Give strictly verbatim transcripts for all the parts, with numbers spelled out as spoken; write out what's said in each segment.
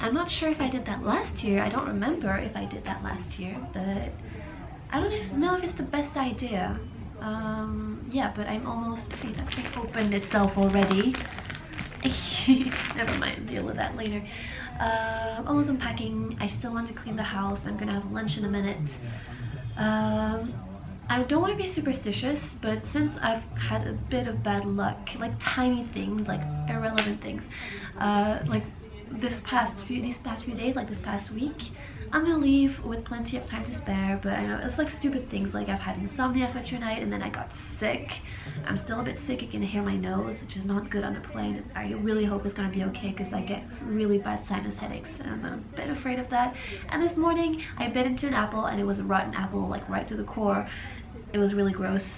I'm not sure if I did that last year. I don't remember if I did that last year, but I don't know if it's the best idea. Um, yeah, but I'm almost... Okay, that's like opened itself already. Never mind, deal with that later. Uh, almost unpacking. I still want to clean the house. I'm gonna have lunch in a minute. Um, I don't want to be superstitious, but since I've had a bit of bad luck, like tiny things, like irrelevant things, uh, like this past few these past few days like this past week, I'm gonna leave with plenty of time to spare. But I know it's like stupid things, like I've had insomnia for two nights, and then I got sick. I'm still a bit sick, you can hear my nose, which is not good on a plane. I really hope it's gonna be okay, because I get really bad sinus headaches and I'm a bit afraid of that. And this morning I bit into an apple, and it was a rotten apple, like right to the core. It was really gross.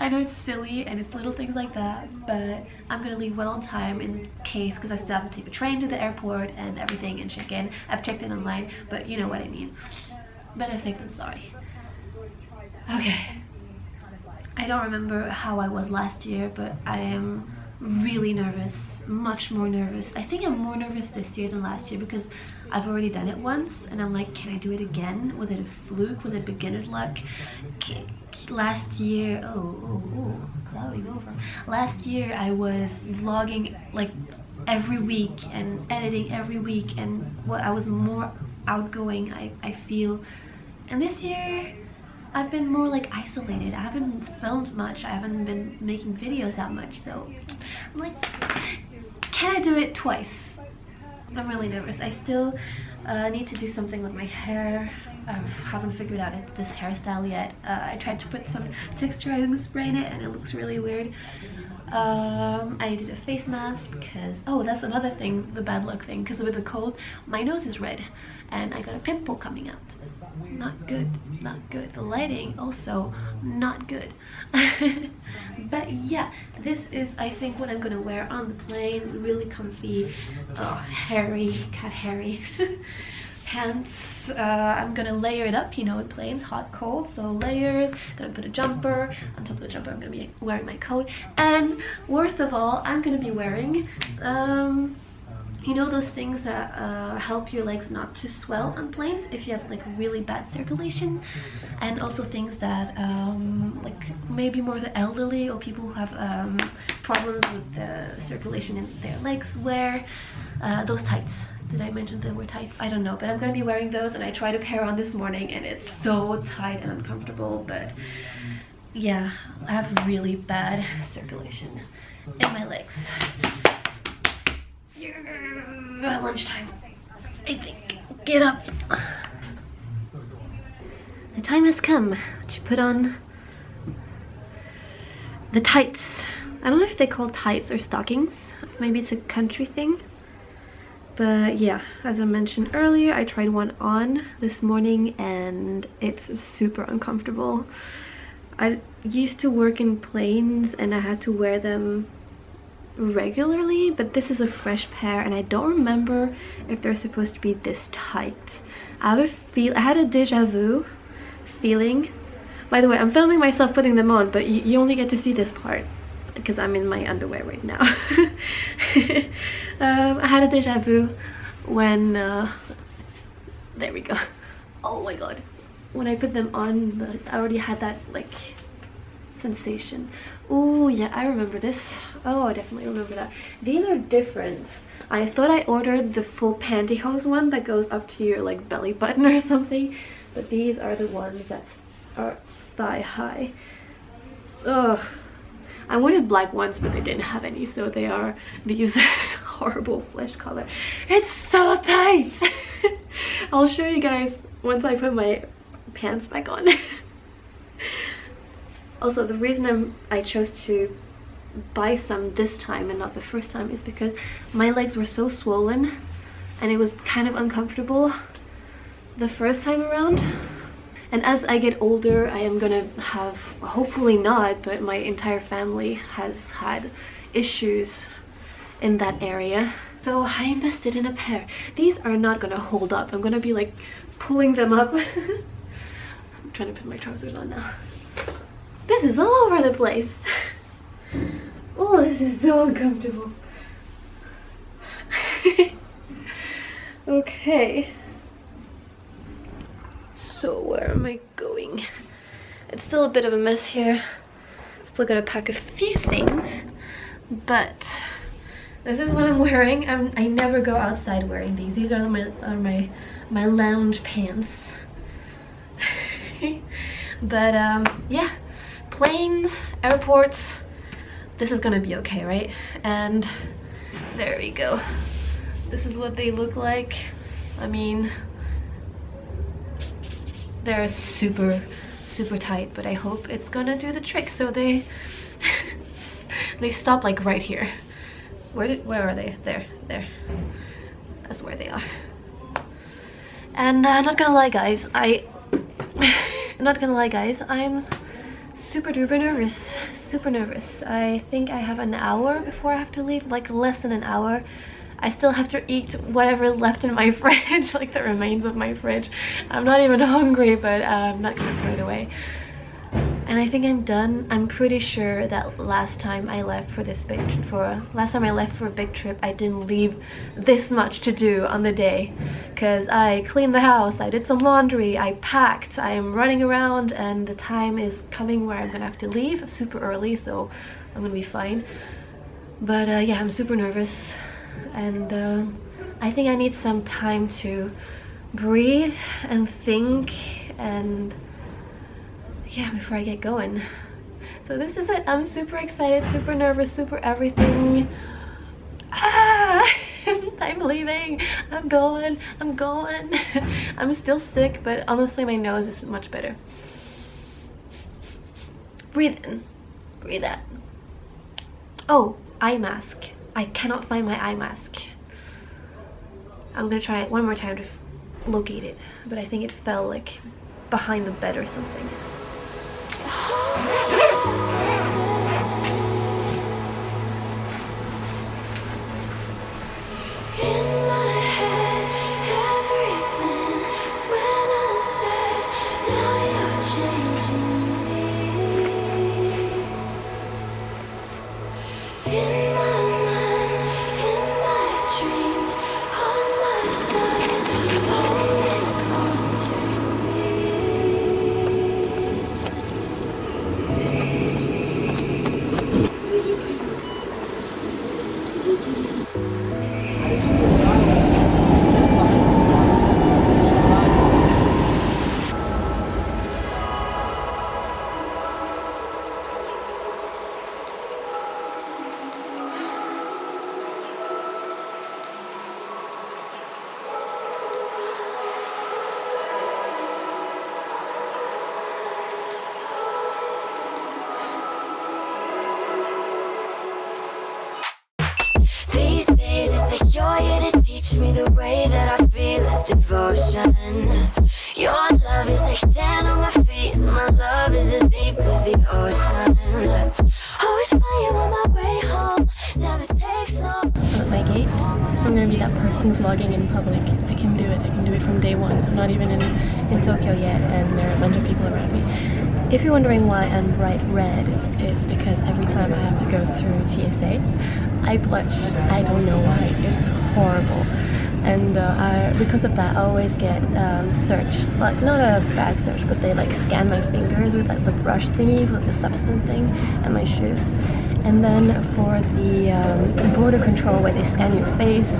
I know it's silly and it's little things like that, but I'm gonna leave well on time in case, because I still have to take a train to the airport and everything and check in. I've checked in online, but you know what I mean. Better safe than sorry. Okay. I don't remember how I was last year, but I am really nervous. Much more nervous. I think I'm more nervous this year than last year, because I've already done it once and I'm like, can I do it again? Was it a fluke? Was it beginner's luck? K last year oh, oh, oh cloudy over last year I was vlogging like every week and editing every week, and what I was more outgoing, I, I feel. And this year I've been more like isolated. I haven't filmed much, I haven't been making videos that much, so I'm like, can I do it twice? I'm really nervous. I still uh, need to do something with my hair. I haven't figured out it, this hairstyle yet. Uh, I tried to put some texturizing spray in it and it looks really weird. Um, I did a face mask because, oh, that's another thing, the bad luck thing, because with the cold, my nose is red and I got a pimple coming out. Not good, not good. The lighting also not good. But yeah, this is, I think, what I'm gonna wear on the plane. Really comfy, oh, hairy, cat hairy. Pants, uh, I'm gonna layer it up, you know, with planes, hot, cold, so layers. Gonna put a jumper, on top of the jumper I'm gonna be wearing my coat, and worst of all, I'm gonna be wearing, um, you know those things that uh, help your legs not to swell on planes if you have like really bad circulation, and also things that um, like maybe more the elderly or people who have um, problems with the circulation in their legs wear, uh, those tights. Did I mention they were tights? I don't know, but I'm gonna be wearing those, and I tried a pair on this morning and it's so tight and uncomfortable, but yeah, I have really bad circulation in my legs. Yeah, lunchtime, I think. Get up. The time has come to put on the tights. I don't know if they call tights or stockings. Maybe it's a country thing. But yeah, as I mentioned earlier, I tried one on this morning and it's super uncomfortable. I used to work in planes and I had to wear them regularly, but this is a fresh pair and I don't remember if they're supposed to be this tight. I have a feel, I had a deja vu feeling. By the way, I'm filming myself putting them on, but you, you only get to see this part. because I'm in my underwear right now. um, I had a deja vu when uh, there we go. Oh my god, when I put them on, the, I already had that like sensation. Oh yeah, I remember this. Oh, I definitely remember that. These are different. I thought I ordered the full pantyhose one that goes up to your like belly button or something, but these are the ones that are thigh high. Ugh, I wanted black ones, but they didn't have any, so they are these horrible flesh color. It's so tight. I'll show you guys once I put my pants back on. Also, the reason I'm, I chose to buy some this time and not the first time is because my legs were so swollen and it was kind of uncomfortable the first time around. And as I get older, I am gonna have, hopefully not, but my entire family has had issues in that area. So I invested in a pair. These are not gonna hold up. I'm gonna be like pulling them up. I'm trying to put my trousers on now. This is all over the place. Oh, this is so uncomfortable. Okay. So where am I going? It's still a bit of a mess here. Still gotta pack a few things, but this is what I'm wearing. I'm, I never go outside wearing these. These are my are my my lounge pants. But um, yeah, planes, airports. This is gonna be okay, right? And there we go. This is what they look like. I mean, they're super, super tight, but I hope it's gonna do the trick. So they they stop like right here. Where did, where are they? There, there. That's where they are. And uh, not gonna lie, guys. I not gonna lie, guys. I'm super duper nervous. Super nervous. I think I have an hour before I have to leave, like less than an hour. I still have to eat whatever left in my fridge, like the remains of my fridge. I'm not even hungry, but uh, I'm not gonna throw it away. And I think I'm done. I'm pretty sure that last time I left for this big for last time I left for a big trip, I didn't leave this much to do on the day, because I cleaned the house, I did some laundry, I packed, I am running around, and the time is coming where I'm gonna have to leave super early, so I'm gonna be fine. But uh, yeah, I'm super nervous, and uh, I think I need some time to breathe and think and. Yeah, before I get going. So this is it. I'm super excited, super nervous, super everything. Ah! I'm leaving. I'm going. I'm going. I'm still sick, but honestly my nose is much better. Breathe in. Breathe out. Oh, eye mask. I cannot find my eye mask. I'm gonna try it one more time to locate it, but I think it fell like behind the bed or something. The way that I feel is devotion. Your love is like sand on my feet, and my love is as deep as the ocean. Always flying on my way home, never takes long. At my gate, I'm gonna be that person vlogging in public. I can do it. I can do it from day one. I'm not even in in Tokyo yet, and there are a bunch of people around me. If you're wondering why I'm bright red, it's because every time I have to go through T S A, I blush. I don't know why. It's horrible. And uh, I, because of that, I always get um, searched. Like, not a bad search, but they like scan my fingers with like the brush thingy, with the substance thing, and my shoes. And then for the, um, the border control where they scan your face,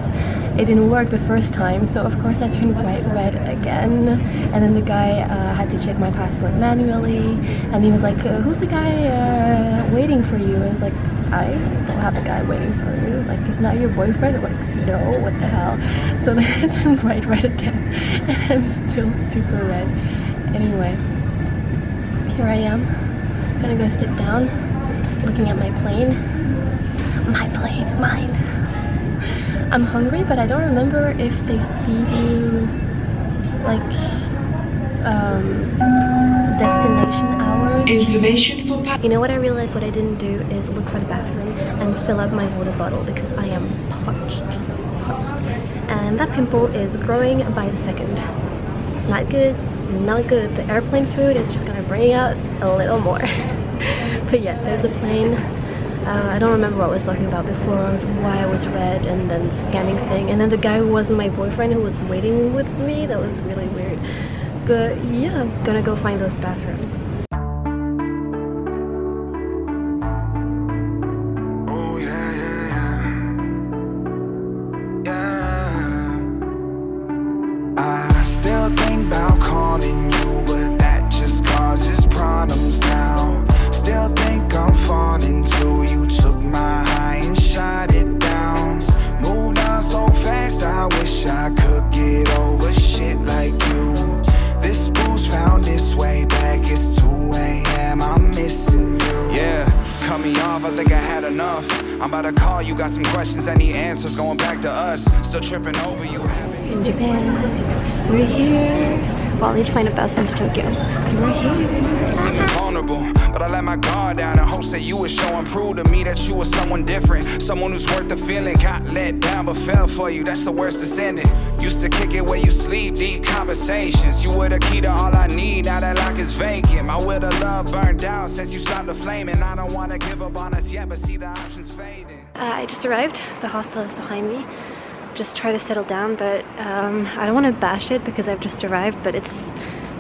it didn't work the first time, so of course I turned bright red again. And then the guy uh, had to check my passport manually, and he was like, uh, who's the guy uh, waiting for you? And I was like, I don't have a guy waiting for you. Like, he's not your boyfriend? Like, no, what the hell? So then I turned bright red again, and I'm still super red. Anyway, here I am. I'm gonna go sit down, looking at my plane. My plane, mine. I'm hungry, but I don't remember if they feed you like um, destination hours. Information for pa you know what I realized what I didn't do is look for the bathroom and fill up my water bottle because I am parched. parched. And that pimple is growing by the second. Not good, not good. The airplane food is just gonna bring out a little more. But yeah, there's a plane. Uh, I don't remember what I was talking about before, why I was red, and then the scanning thing, and then the guy who wasn't my boyfriend who was waiting with me. That was really weird. But yeah, I'm gonna go find those bathrooms. Got some questions, I need answers going back to us. Still tripping over you. In Japan, we're here. Well, I need to find a bus into Tokyo. We're here. You see me vulnerable, but I let my guard down and hopes that you would show and prove to me that you were someone different. Someone who's worth the feeling, got let down but fell for you. That's the worst that's ended. Used to kick it where you sleep, deep conversations. You were the key to all I need, now that lock is vacant. My will to love burned out since you stopped the flame, and I don't want to give up on us yet, but see the options fading. I just arrived, the hostel is behind me. Just try to settle down, but um, I don't want to bash it because I've just arrived, but it's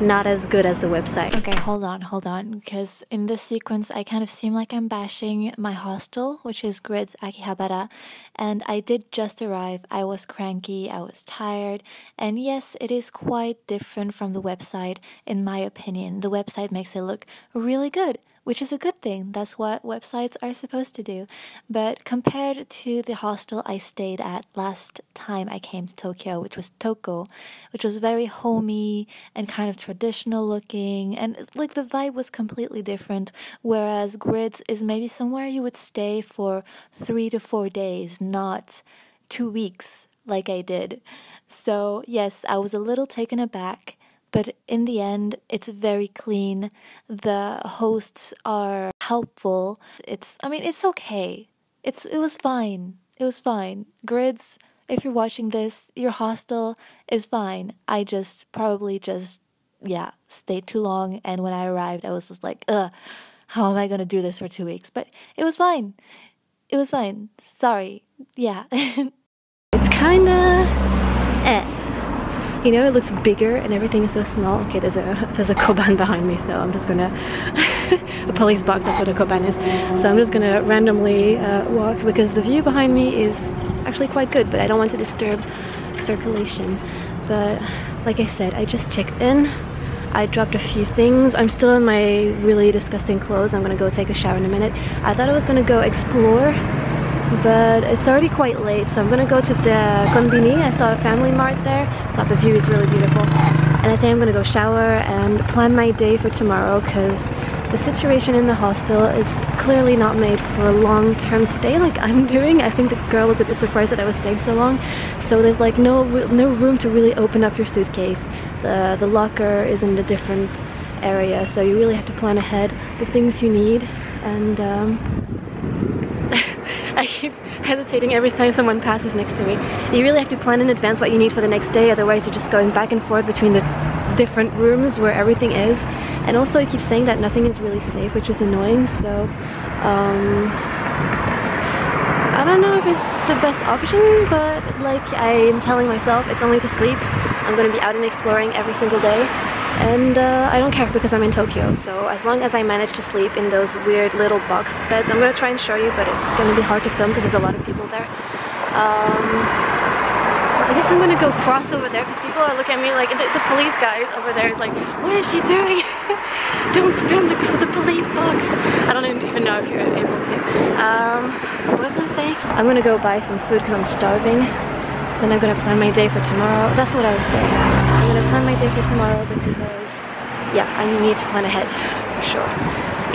not as good as the website. Okay, hold on, hold on, because in this sequence I kind of seem like I'm bashing my hostel, which is Grids Akihabara, and I did just arrive. I was cranky, I was tired, and yes, it is quite different from the website, in my opinion. The website makes it look really good, which is a good thing. That's what websites are supposed to do. But compared to the hostel I stayed at last time I came to Tokyo, which was Toko, which was very homey and kind of traditional looking, and like the vibe was completely different, whereas Grids is maybe somewhere you would stay for three to four days, not two weeks like I did. So yes, I was a little taken aback. But in the end, it's very clean. The hosts are helpful. It's, I mean, it's okay. It's, it was fine. It was fine. Grids, if you're watching this, your hostel is fine. I just probably just, yeah, stayed too long. And when I arrived, I was just like, ugh, how am I going to do this for two weeks? But it was fine. It was fine. Sorry. Yeah. It's kind of eh. You know, it looks bigger and everything is so small. Okay, there's a there's a Koban behind me, so I'm just gonna a police box, that's what a Koban is. So I'm just gonna randomly uh, walk because the view behind me is actually quite good, but I don't want to disturb circulation. But like I said, I just checked in. I dropped a few things. I'm still in my really disgusting clothes. I'm gonna go take a shower in a minute. I thought I was gonna go explore, but it's already quite late, so I'm gonna go to the Konbini. I saw a Family Mart there. I thought the view is really beautiful, and I think I'm gonna go shower and plan my day for tomorrow, because the situation in the hostel is clearly not made for a long-term stay like I'm doing. I think the girl was a bit surprised that I was staying so long, so there's like no no room to really open up your suitcase. The, the locker is in a different area, so you really have to plan ahead the things you need. And um, I keep hesitating every time someone passes next to me. You really have to plan in advance what you need for the next day, otherwise you're just going back and forth between the different rooms where everything is, And also it keeps saying that nothing is really safe, which is annoying. So um, I don't know if it's the best option, but like I'm telling myself, it's only to sleep. I'm gonna be out and exploring every single day, and uh, I don't care because I'm in Tokyo. So as long as I manage to sleep in those weird little box beds, I'm gonna try and show you, but it's gonna be hard to film because there's a lot of people there. Um, I guess I'm gonna go cross over there because people are looking at me like, the, the police guy over there is like, what is she doing? Don't film the, the police box. I don't even know if you're able to. Um, what was I saying? I'm gonna go buy some food because I'm starving. Then I'm gonna plan my day for tomorrow. That's what I was saying. I'm gonna plan my day for tomorrow because, yeah, I need to plan ahead for sure.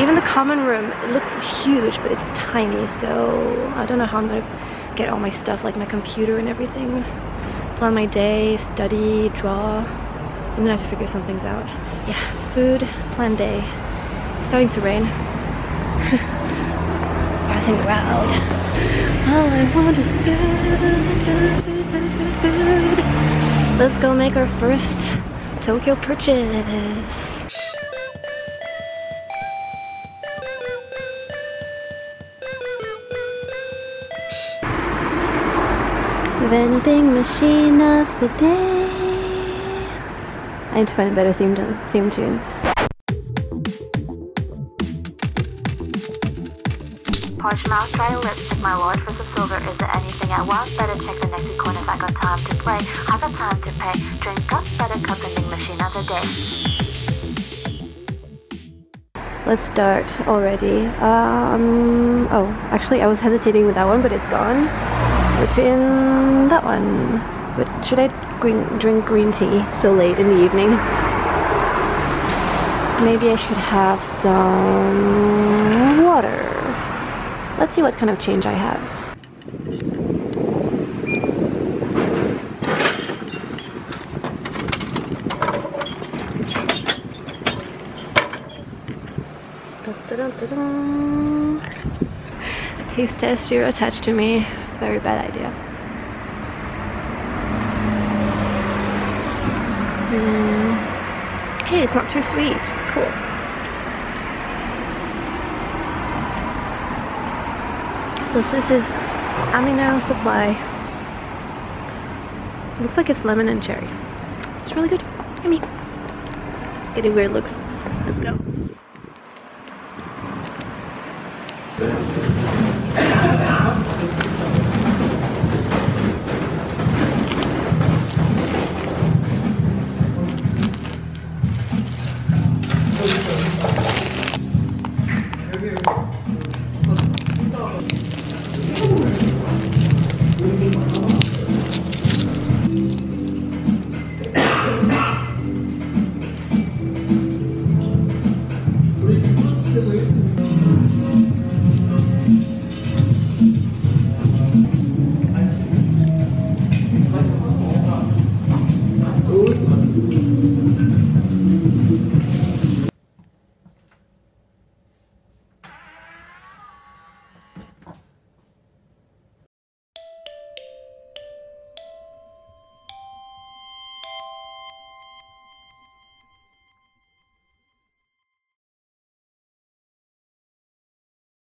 Even the common room, it looks huge, but it's tiny, so I don't know how I'm gonna get all my stuff, like my computer and everything. Plan my day, study, draw, and then I have to figure some things out. Yeah, food, plan day. It's starting to rain. Passing around. All I want is food, food, food, food, food. Let's go make our first Tokyo purchase. Vending machine of the day. I need to find a better theme, theme tune. Parchmouth thy lips, my lord, for some silver. Is there anything I want? Better check the next corner if I got time to play. I got time to pay. Drink up, better cup, vending machine of the day. Let's start already. Um. Oh, actually, I was hesitating with that one, but it's gone. It's in that one. But should I green, drink green tea so late in the evening? Maybe I should have some water. Let's see what kind of change I have. Da-da-da-da-da. Taste test, you're attached to me. Very bad idea. Mm. Hey, it's not too sweet. Cool. So this is Amino Supply. Looks like it's lemon and cherry. It's really good. Yummy. Getting weird looks. Let's go.